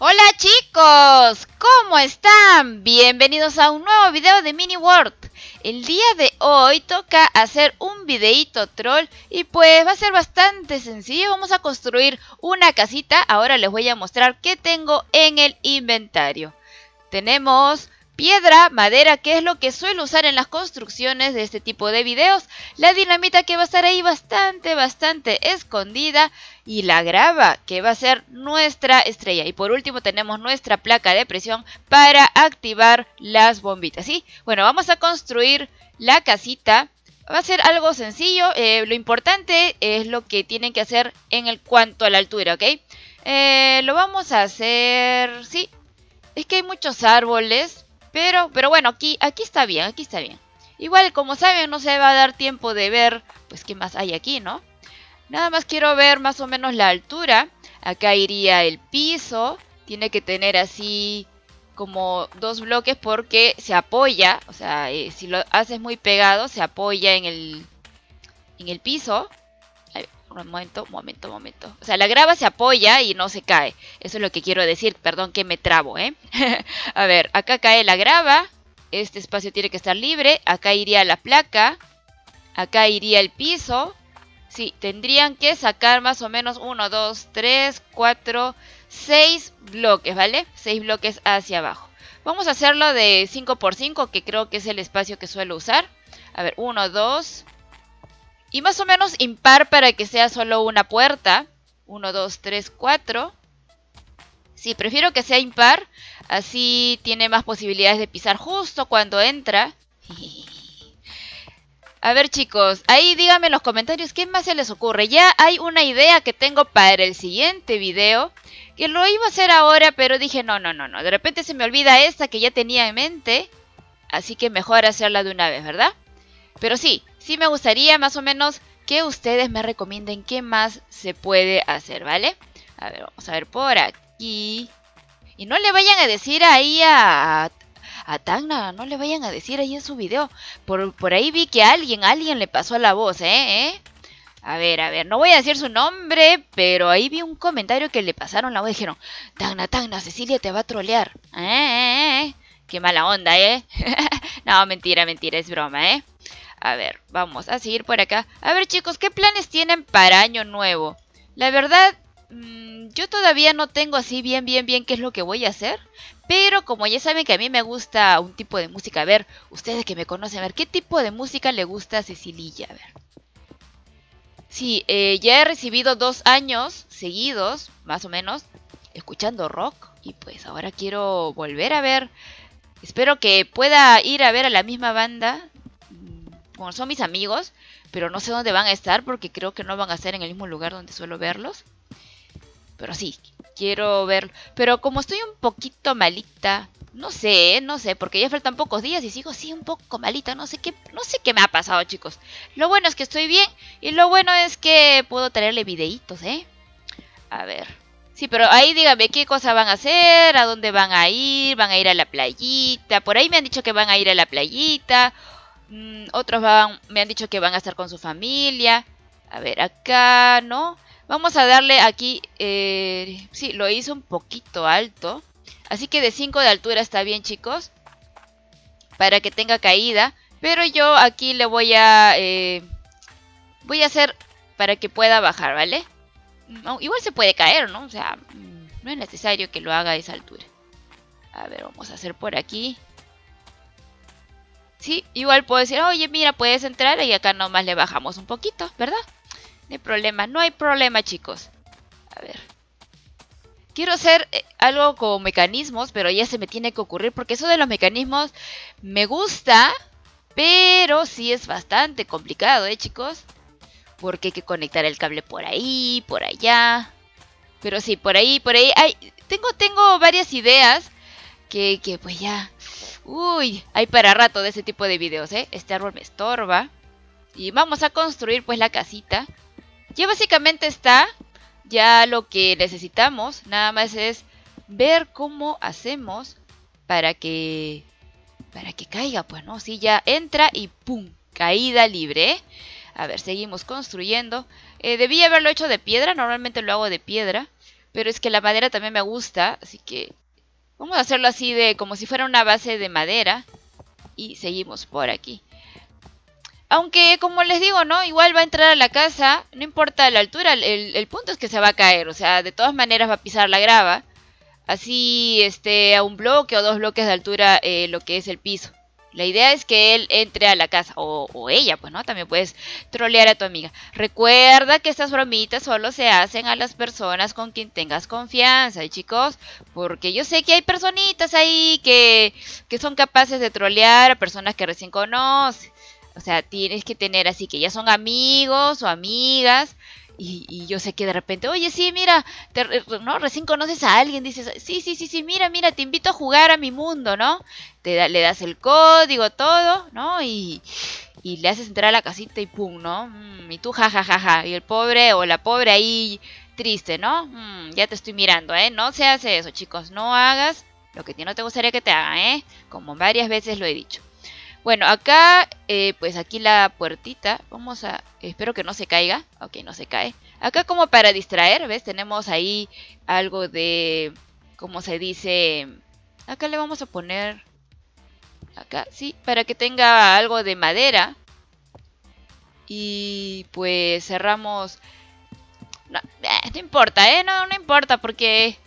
Hola chicos, ¿cómo están? Bienvenidos a un nuevo video de Mini World. El día de hoy toca hacer un videito troll y pues va a ser bastante sencillo. Vamos a construir una casita. Ahora les voy a mostrar qué tengo en el inventario. Tenemos piedra, madera, que es lo que suelo usar en las construcciones de este tipo de videos. La dinamita, que va a estar ahí bastante escondida. Y la grava, que va a ser nuestra estrella. Y por último tenemos nuestra placa de presión para activar las bombitas, ¿sí? Bueno, vamos a construir la casita. Va a ser algo sencillo. Lo importante es lo que tienen que hacer en cuanto a la altura, ¿ok? Lo vamos a hacer... sí, es que hay muchos árboles. Pero bueno, aquí está bien, Igual, como saben, no se va a dar tiempo de ver, pues, qué más hay aquí, ¿no? Nada más quiero ver más o menos la altura. Acá iría el piso. Tiene que tener así como dos bloques porque se apoya. O sea, si lo haces muy pegado, se apoya en el piso. Ay, un momento. O sea, la grava se apoya y no se cae. Eso es lo que quiero decir. Perdón que me trabo, ¿eh? A ver, acá cae la grava. Este espacio tiene que estar libre. Acá iría la placa. Acá iría el piso. Sí, tendrían que sacar más o menos 1, 2, 3, 4, 6 bloques, ¿vale? 6 bloques hacia abajo. Vamos a hacerlo de 5×5, que creo que es el espacio que suelo usar. A ver, 1, 2... y más o menos impar para que sea solo una puerta. 1, 2, 3, 4. Sí, prefiero que sea impar. Así tiene más posibilidades de pisar justo cuando entra. A ver, chicos, ahí díganme en los comentarios qué más se les ocurre. Ya hay una idea que tengo para el siguiente video, que lo iba a hacer ahora, pero dije no. De repente se me olvida esta que ya tenía en mente. Así que mejor hacerla de una vez, ¿verdad? Pero sí, me gustaría más o menos que ustedes me recomienden qué más se puede hacer, ¿vale? A ver, vamos a ver por aquí. Y no le vayan a decir ahí a Tagna, no le vayan a decir ahí en su video. Por ahí vi que alguien le pasó la voz, ¿eh? A ver, no voy a decir su nombre, pero ahí vi un comentario que le pasaron la voz. Dijeron, Tagna, Cecilia te va a trolear. Qué mala onda, ¿eh? No, mentira, es broma, ¿eh? A ver, vamos a seguir por acá. A ver, chicos, ¿qué planes tienen para Año Nuevo? La verdad, yo todavía no tengo así bien qué es lo que voy a hacer. Pero como ya saben que a mí me gusta un tipo de música. A ver, ustedes que me conocen, a ver, ¿qué tipo de música le gusta a Cecilia? A ver. Sí, ya he recibido 2 años seguidos, más o menos, escuchando rock. Y pues ahora quiero volver a ver. Espero que pueda ir a ver a la misma banda. Bueno, son mis amigos, pero no sé dónde van a estar porque creo que no van a estar en el mismo lugar donde suelo verlos. Pero sí, quiero verlo. Pero como estoy un poquito malita, no sé, porque ya faltan pocos días y sigo así un poco malita. No sé qué me ha pasado, chicos. Lo bueno es que estoy bien y lo bueno es que puedo traerle videitos, ¿eh? A ver. Sí, pero ahí díganme qué cosa van a hacer, a dónde van a ir a la playita. Por ahí me han dicho que van a ir a la playita. Otros me han dicho que van a estar con su familia. A ver, acá, ¿no? Vamos a darle aquí... sí, lo hice un poquito alto. Así que de 5 de altura está bien, chicos. Para que tenga caída. Pero yo aquí le voy a... voy a hacer para que pueda bajar, ¿vale? No, igual se puede caer, ¿no? O sea, no es necesario que lo haga a esa altura. A ver, vamos a hacer por aquí. Sí, igual puedo decir, oye, mira, puedes entrar y acá nomás le bajamos un poquito, ¿verdad? No hay problema, chicos. A ver. Quiero hacer algo con mecanismos, pero ya se me tiene que ocurrir porque eso de los mecanismos me gusta, pero sí es bastante complicado, ¿eh, chicos? Porque hay que conectar el cable por ahí, por allá. Pero sí, por ahí. Ay, tengo varias ideas que pues ya... uy, hay para rato de ese tipo de videos, ¿eh? Este árbol me estorba. Y vamos a construir pues la casita. Ya básicamente está. Ya lo que necesitamos. Nada más es ver cómo hacemos para que caiga, pues, ¿no? Sí, ya entra y ¡pum! Caída libre, ¿eh? A ver, seguimos construyendo. Debí haberlo hecho de piedra. Normalmente lo hago de piedra. Pero es que la madera también me gusta, así que vamos a hacerlo así de como si fuera una base de madera. Y seguimos por aquí. Aunque, como les digo, ¿no? Igual va a entrar a la casa, no importa la altura, el punto es que se va a caer. O sea, de todas maneras va a pisar la grava. Así esté a un bloque o dos bloques de altura lo que es el piso. La idea es que él entre a la casa, o ella, pues, ¿no? También puedes trolear a tu amiga. Recuerda que estas bromitas solo se hacen a las personas con quien tengas confianza, chicos. Porque yo sé que hay personitas ahí que son capaces de trolear a personas que recién conoces. O sea, tienes que tener así que ya son amigos o amigas. Y yo sé que de repente, oye, sí, mira, ¿no? Recién conoces a alguien, dices, sí, mira, te invito a jugar a mi mundo, ¿no? Le das el código, todo, ¿no? Y le haces entrar a la casita y pum, ¿no? Y tú, ja. Y el pobre o la pobre ahí triste, ¿no? Ya te estoy mirando, ¿eh? No se hace eso, chicos. No hagas lo que a ti no te gustaría que te hagan, ¿eh? Como varias veces lo he dicho. Bueno, acá, pues aquí la puertita, vamos a, espero que no se caiga, ok, no se cae. Acá como para distraer, ¿ves? Tenemos ahí algo de, ¿cómo se dice? Acá le vamos a poner, acá, sí, para que tenga algo de madera. Y pues cerramos, no importa, no importa porque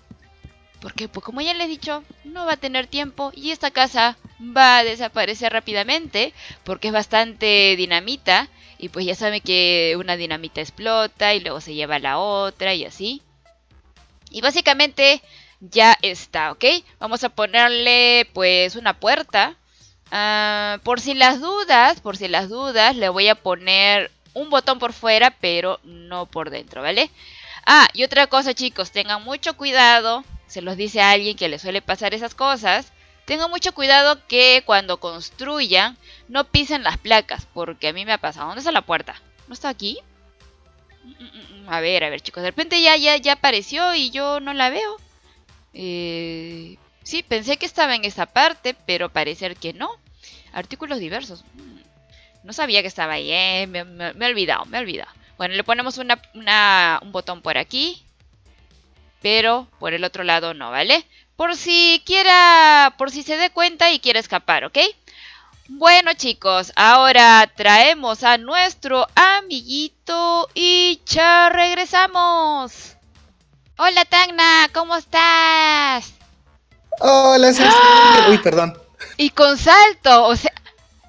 pues como ya les he dicho, no va a tener tiempo y esta casa va a desaparecer rápidamente porque es bastante dinamita y pues ya saben que una dinamita explota y luego se lleva la otra y así. Y básicamente ya está, ¿ok? Vamos a ponerle pues una puerta. Por si las dudas le voy a poner un botón por fuera pero no por dentro, ¿vale? Ah, y otra cosa, chicos, tengan mucho cuidado. Se los dice a alguien que le suele pasar esas cosas. Tengan mucho cuidado que cuando construyan no pisen las placas, porque a mí me ha pasado. ¿Dónde está la puerta? ¿No está aquí? A ver, chicos. De repente ya apareció y yo no la veo. Sí, pensé que estaba en esta parte, pero parecer que no. Artículos diversos. No sabía que estaba ahí, me he olvidado, Bueno, le ponemos un botón por aquí. Pero por el otro lado no, ¿vale? Por si se dé cuenta y quiere escapar, ¿ok? Bueno, chicos, ahora traemos a nuestro amiguito y ya regresamos. Hola, Tagna, ¿cómo estás? Hola, César. Uy, perdón. Y con salto, o sea,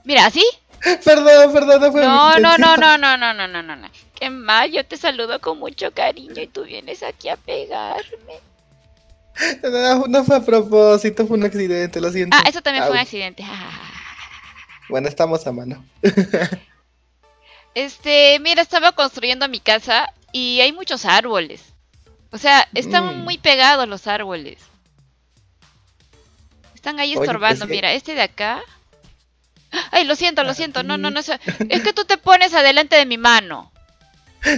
mira, ¿así? Perdón. No. Qué mal, yo te saludo con mucho cariño y tú vienes aquí a pegarme. No fue a propósito, fue un accidente, lo siento. Ah, eso también fue un accidente. Bueno, estamos a mano. Mira, estaba construyendo mi casa y hay muchos árboles. O sea, están muy pegados los árboles. Están ahí estorbando, oye, mira, este de acá. Ay, lo siento, no. Es que tú te pones adelante de mi mano.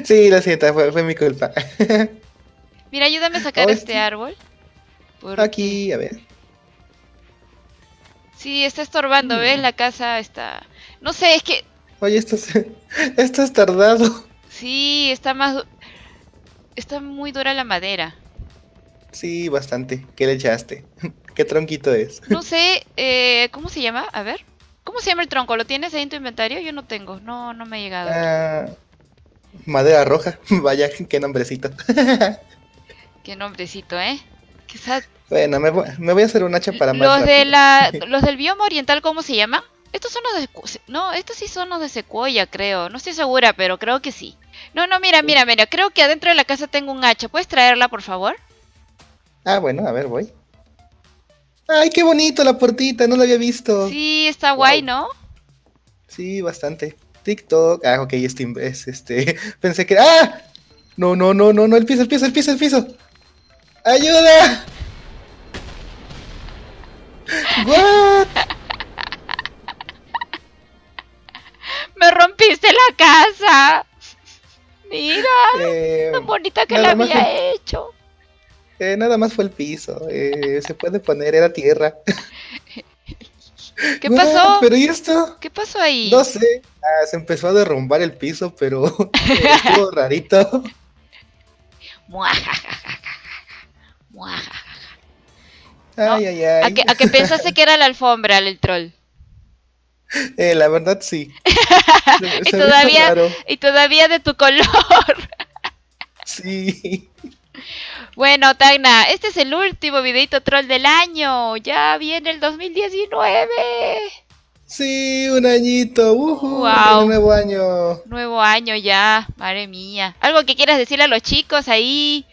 Sí, lo siento, fue mi culpa. Mira, ayúdame a sacar este árbol. Porque... aquí, a ver. Sí, está estorbando, ¿ves? La casa está... no sé, es que... oye, esto es tardado. Sí, está muy dura la madera. Sí, bastante. ¿Qué le echaste? ¿Qué tronquito es? No sé, ¿cómo se llama? A ver. ¿Cómo se llama el tronco? ¿Lo tienes ahí en tu inventario? Yo no tengo, no me ha llegado. Madera roja, vaya, qué nombrecito. Qué nombrecito, ¿eh? Qué sad. Bueno, me voy a hacer un hacha para más rápido. Los del bioma oriental, ¿cómo se llaman? Estos son los de... no, estos sí son los de secuoya, creo. No estoy segura, pero creo que sí. No, mira. Creo que adentro de la casa tengo un hacha. ¿Puedes traerla, por favor? Ah, bueno, a ver, voy. ¡Ay, qué bonito la puertita! No la había visto. Sí, está guay, ¿no? Sí, bastante. TikTok. Ah, ok, pensé que... ¡ah! No, el piso. ¡Ayuda! ¿What? Me rompiste la casa. Mira, tan bonita que la había hecho. Nada más fue el piso. Se puede poner, era tierra. ¿Qué pasó? ¿Pero y esto? ¿Qué pasó ahí? No sé. Se empezó a derrumbar el piso, pero estuvo rarito. ¿No? Ay, ay, ay. ¿A que pensaste que era la alfombra, el troll? La verdad sí. Y todavía de tu color. Sí. Bueno, Tagna, este es el último videito troll del año. Ya viene el 2019. Sí, un añito. Wow. Nuevo año. Nuevo año ya, madre mía. ¿Algo que quieras decirle a los chicos ahí?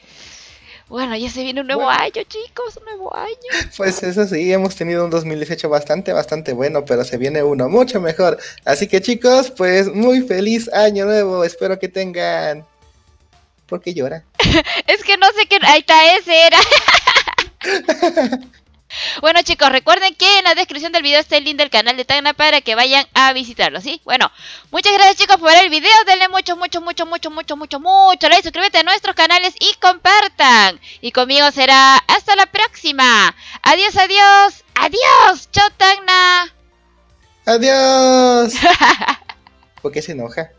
Bueno, ya se viene un nuevo año, chicos, un nuevo año. Pues eso sí, hemos tenido un 2018 bastante bueno, pero se viene uno mucho mejor. Así que chicos, pues muy feliz año nuevo, espero que tengan... ¿Por qué llora? Es que no sé qué... Ahí está, ese era. Bueno chicos, recuerden que en la descripción del video está el link del canal de Tagna para que vayan a visitarlo, ¿sí? Bueno, muchas gracias chicos por ver el video, denle mucho like, suscríbete a nuestros canales y compartan. Y conmigo será hasta la próxima. Adiós, adiós, adiós, chao Tagna. Adiós. ¿Por qué se enoja?